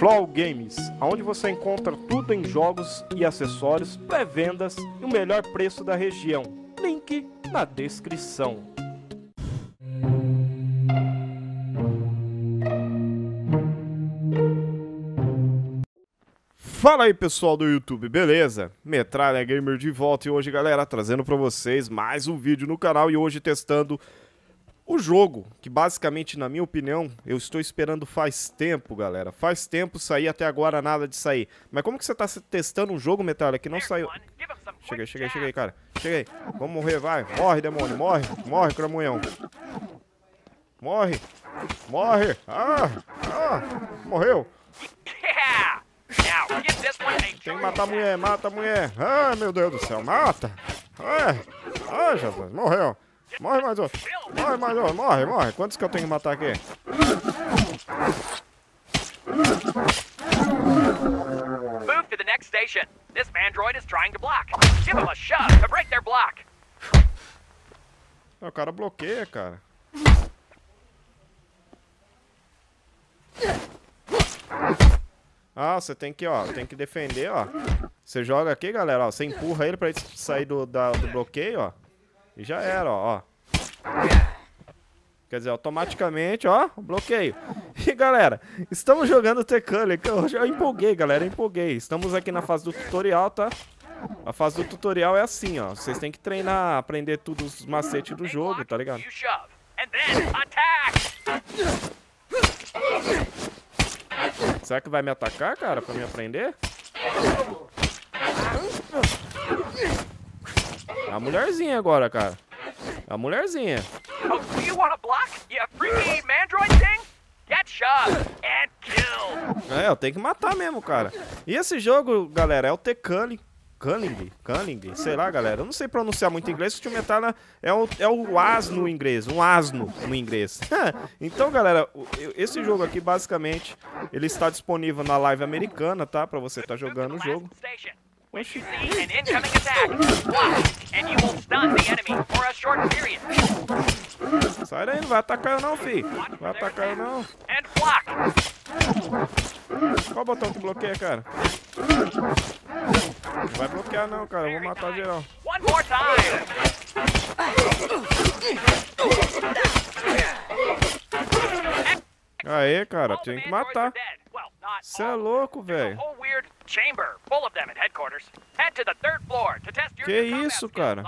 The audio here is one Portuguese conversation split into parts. Flow Games, onde você encontra tudo em jogos e acessórios, pré-vendas e o melhor preço da região. Link na descrição. Fala aí pessoal do YouTube, beleza? Metralha Gamer de volta e hoje, galera, trazendo pra vocês mais um vídeo no canal e hoje testando o jogo, que basicamente, na minha opinião, eu estou esperando faz tempo, galera. Faz tempo sair, até agora nada de sair. Mas como que você tá testando um jogo, Metralha, que não saiu? Chega aí, cara. Chega aí. Vamos morrer, vai. Morre, demônio, morre. Morre, cramunhão. Morre. Morre. Morreu. Tem que matar a mulher, mata a mulher. Ai, meu Deus do céu, mata. Ai, Jesus, morreu. Morre mais um. Morre mais um, morre, morre. Quantos que eu tenho que matar aqui? Move to the next station. This android is trying to block. Give him a shove to break their block. O cara bloqueia, cara. Ah, você tem que, ó, tem que defender, ó. Você joga aqui, galera, ó. Você empurra ele pra ele sair do bloqueio, ó. E já era, ó. Quer dizer, automaticamente, ó, bloqueio. E, galera, estamos jogando The Culling. Eu empolguei, galera, empolguei. Estamos aqui na fase do tutorial, tá? A fase do tutorial é assim, ó. Vocês têm que treinar, aprender tudo os macetes do jogo, tá ligado? Será que vai me atacar, cara, pra me aprender? A mulherzinha agora, cara. A mulherzinha. É, eu tenho que matar mesmo, cara. E esse jogo, galera, é o The Culling. Culling, sei lá, galera. Eu não sei pronunciar muito inglês, o tio Metralha é o asno em inglês. Um asno no inglês. Então, galera, esse jogo aqui, basicamente, ele está disponível na live americana, tá? Pra você estar jogando o jogo. Oxi. Sai daí, não vai atacar eu não, fi. Vai atacar eu não. Qual o botão que bloqueia, cara? Não vai bloquear não, cara. Eu vou matar geral. Aê, cara. Tem que matar. Você é louco, velho. Que isso, cara?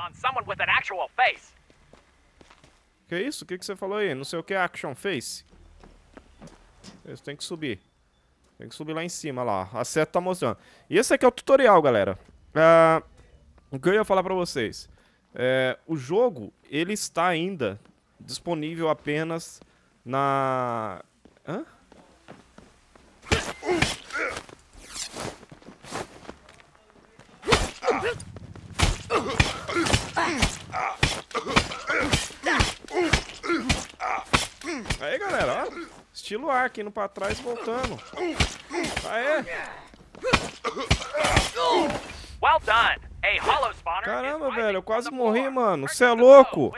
Que isso? O que você falou aí? Não sei o que é action face. Eles têm que subir. Tem que subir lá em cima, lá. A seta tá mostrando. E esse aqui é o tutorial, galera. O que eu ia falar pra vocês? O jogo, ele está ainda disponível apenas na... Hã? Aí, galera, ó. Estilo arco, indo pra trás e voltando. Aê! Caramba, velho, eu quase morri, mano. Você é louco?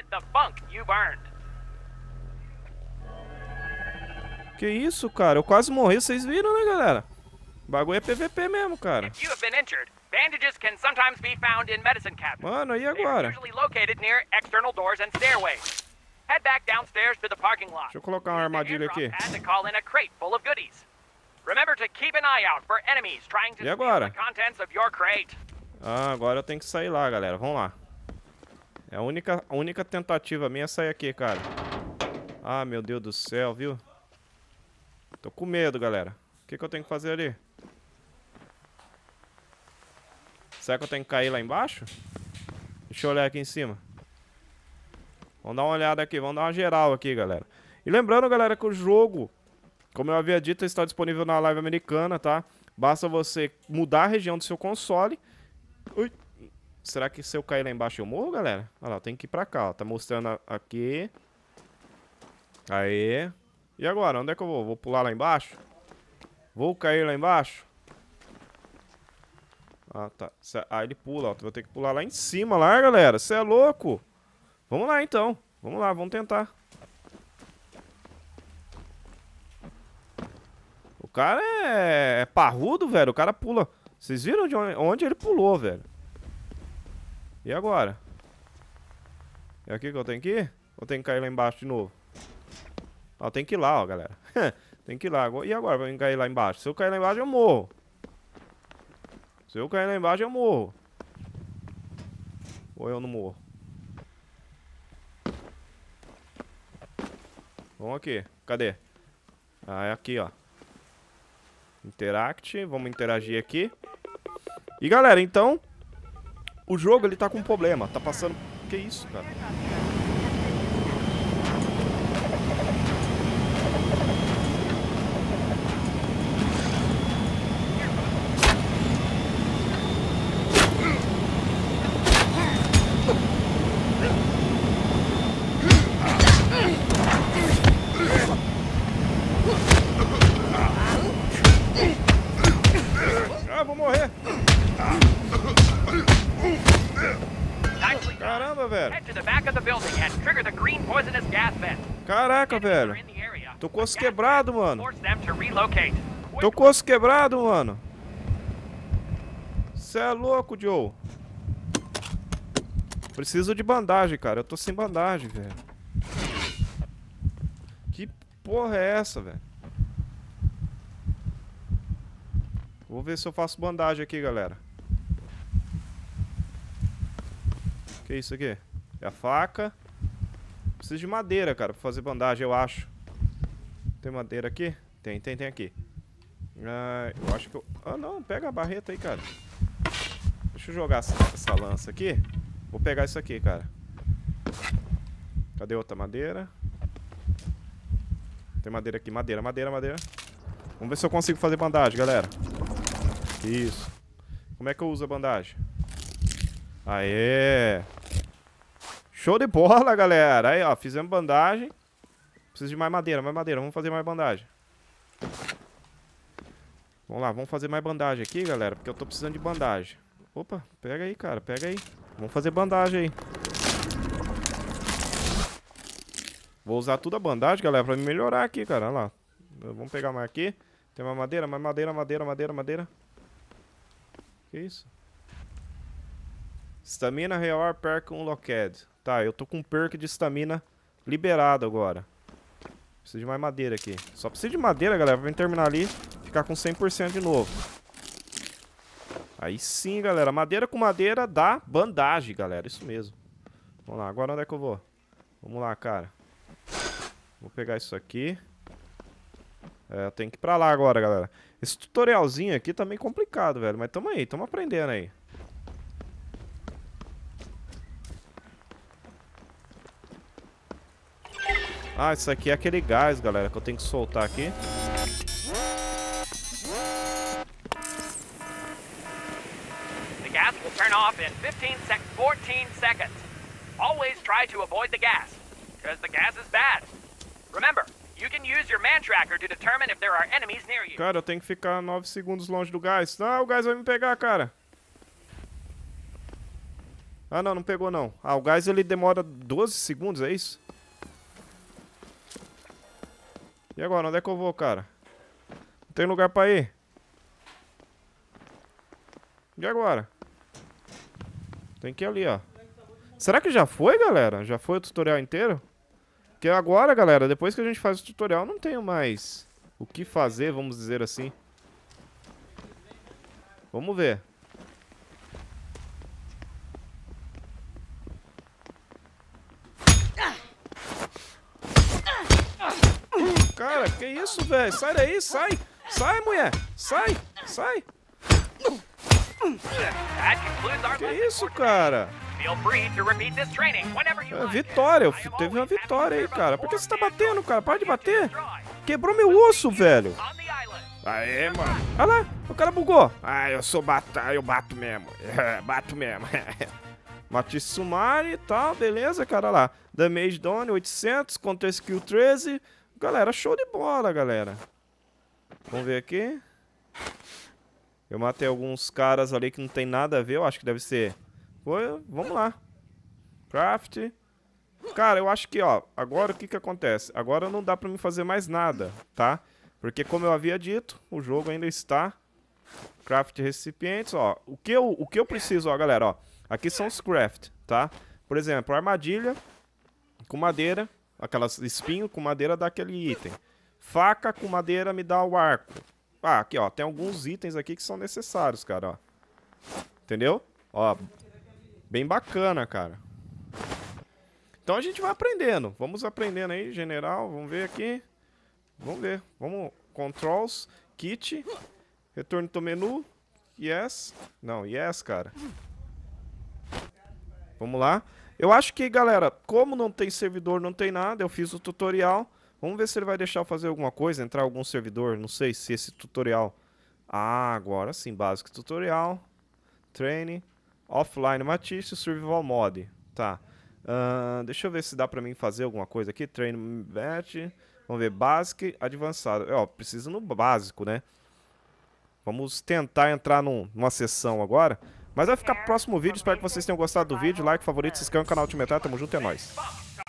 Que isso, cara? Eu quase morri, vocês viram, né, galera? O bagulho é PVP mesmo, cara. Mano, e agora? Deixa eu colocar uma armadilha aqui. E agora? Ah, agora eu tenho que sair lá, galera. Vamos lá. É a única tentativa minha é sair aqui, cara. Ah, meu Deus do céu, viu? Tô com medo, galera. O que eu tenho que fazer ali? Será que eu tenho que cair lá embaixo? Deixa eu olhar aqui em cima. Vamos dar uma olhada aqui, vamos dar uma geral aqui, galera. E lembrando, galera, que o jogo, como eu havia dito, está disponível na live americana, tá? Basta você mudar a região do seu console. Ui. Será que se eu cair lá embaixo eu morro, galera? Olha lá, tem que ir pra cá, ó. Tá mostrando aqui. Aê. E agora, onde é que eu vou? Vou pular lá embaixo? Vou cair lá embaixo? Ah, tá. Ah, ele pula, ó. Vou ter que pular lá em cima, lá, galera. Você é louco? Vamos lá, então. Vamos lá, vamos tentar. cara é parrudo, velho. O cara pula. Vocês viram de onde ele pulou, velho? E agora? É aqui que eu tenho que ir? Ou tenho que cair lá embaixo de novo? Ó, tem que ir lá, ó, galera. Tem que ir lá. E agora? Vou cair lá embaixo. Se eu cair lá embaixo, eu morro. Se eu cair lá embaixo, eu morro. Ou eu não morro? Vamos aqui. Cadê? Ah, é aqui, ó. Interact. Vamos interagir aqui. E, galera, então... O jogo, ele tá com um problema. Tá passando... Que isso, cara? Caraca, velho. Tô com o osso quebrado, mano. Tô com o osso quebrado, mano. Cê é louco, Joe. Preciso de bandagem, cara. Eu tô sem bandagem, velho. Que porra é essa, velho? Vou ver se eu faço bandagem aqui, galera. Que é isso aqui? É a faca. Preciso de madeira, cara, pra fazer bandagem, eu acho. Tem madeira aqui? Tem aqui. Ah, eu acho que eu... Ah, não, pega a barreta aí, cara. Deixa eu jogar essa lança aqui. Vou pegar isso aqui, cara. Cadê outra madeira? Tem madeira aqui, madeira. Vamos ver se eu consigo fazer bandagem, galera. Isso. Como é que eu uso a bandagem? Aê! Show de bola, galera. Aí, ó, fizemos bandagem. Preciso de mais madeira. Vamos fazer mais bandagem. Vamos lá, vamos fazer mais bandagem aqui, galera, porque eu tô precisando de bandagem. Opa, pega aí, cara, pega aí. Vamos fazer bandagem aí. Vou usar tudo a bandagem, galera, pra me melhorar aqui, cara. Olha lá. Vamos pegar mais aqui. Tem mais madeira, mais madeira. Que isso? Estamina real, perk unlocked. Tá, eu tô com um perk de estamina liberado agora. Preciso de mais madeira aqui. Só preciso de madeira, galera, pra eu terminar ali. Ficar com 100% de novo. Aí sim, galera. Madeira com madeira dá bandagem, galera. Isso mesmo. Vamos lá, agora onde é que eu vou? Vamos lá, cara. Vou pegar isso aqui. É, eu tenho que ir pra lá agora, galera. Esse tutorialzinho aqui tá meio complicado, velho. Mas tamo aí, tamo aprendendo aí. Ah, isso aqui é aquele gás, galera, que eu tenho que soltar aqui. The gas will turn off in 14 seconds. Always try to avoid the gas, because the gas is bad. Remember, you can use your man tracker to determine if there are enemies near you. Cara, eu tenho que ficar 9 segundos longe do gás. Ah, o gás vai me pegar, cara. Ah, não, não pegou não. Ah, o gás ele demora 12 segundos, é isso? E agora? Onde é que eu vou, cara? Não tem lugar pra ir. E agora? Tem que ir ali, ó. Será que já foi, galera? Já foi o tutorial inteiro? Porque agora, galera, depois que a gente faz o tutorial, não tenho mais o que fazer, vamos dizer assim. Vamos ver. Cara, que isso, velho? Sai daí, sai! Sai, mulher! Sai! Sai! Que isso, cara? É, vitória! Teve uma vitória aí, cara. Por que você tá batendo, cara? Para de bater! Quebrou meu osso, velho! Aê, mano! Olha lá! O cara bugou! Ah, eu bato mesmo! Bato mesmo! Matisse Sumari e tal, beleza, cara? Olha lá! Damage Done 800 contra Skill 13... Galera, show de bola, galera. Vamos ver aqui. Eu matei alguns caras ali que não tem nada a ver. Eu acho que deve ser... Vamos lá. Craft. Cara, eu acho que, ó... Agora o que acontece? Agora não dá pra mim fazer mais nada, tá? Porque, como eu havia dito, o jogo ainda está... Craft recipientes, ó. O que eu preciso, ó, galera, ó. Aqui são os craft, tá? Por exemplo, armadilha com madeira, aquelas espinho com madeira dá aquele item. Faca com madeira me dá o arco. Ah, aqui, ó, tem alguns itens aqui que são necessários, cara, ó. Entendeu? Ó, bem bacana, cara. Então a gente vai aprendendo. Vamos aprendendo aí, general, vamos ver aqui. Vamos ver, vamos... Controls, kit... Retorno do menu. Yes. Não, yes, cara. Vamos lá. Eu acho que, galera, como não tem servidor, não tem nada, eu fiz o tutorial. Vamos ver se ele vai deixar eu fazer alguma coisa, entrar algum servidor. Não sei se esse tutorial... Ah, agora sim. Básico tutorial. Training. Offline Matisse. Survival Mod. Tá. Deixa eu ver se dá pra mim fazer alguma coisa aqui. Training Match. Vamos ver. Basic. Avançado. Ó, preciso no básico, né? Vamos tentar entrar numa sessão agora. Mas vai ficar pro próximo vídeo. Espero que vocês tenham gostado do vídeo. Like, favorito, se inscreva no canal de Metralha. Tamo junto, é nóis.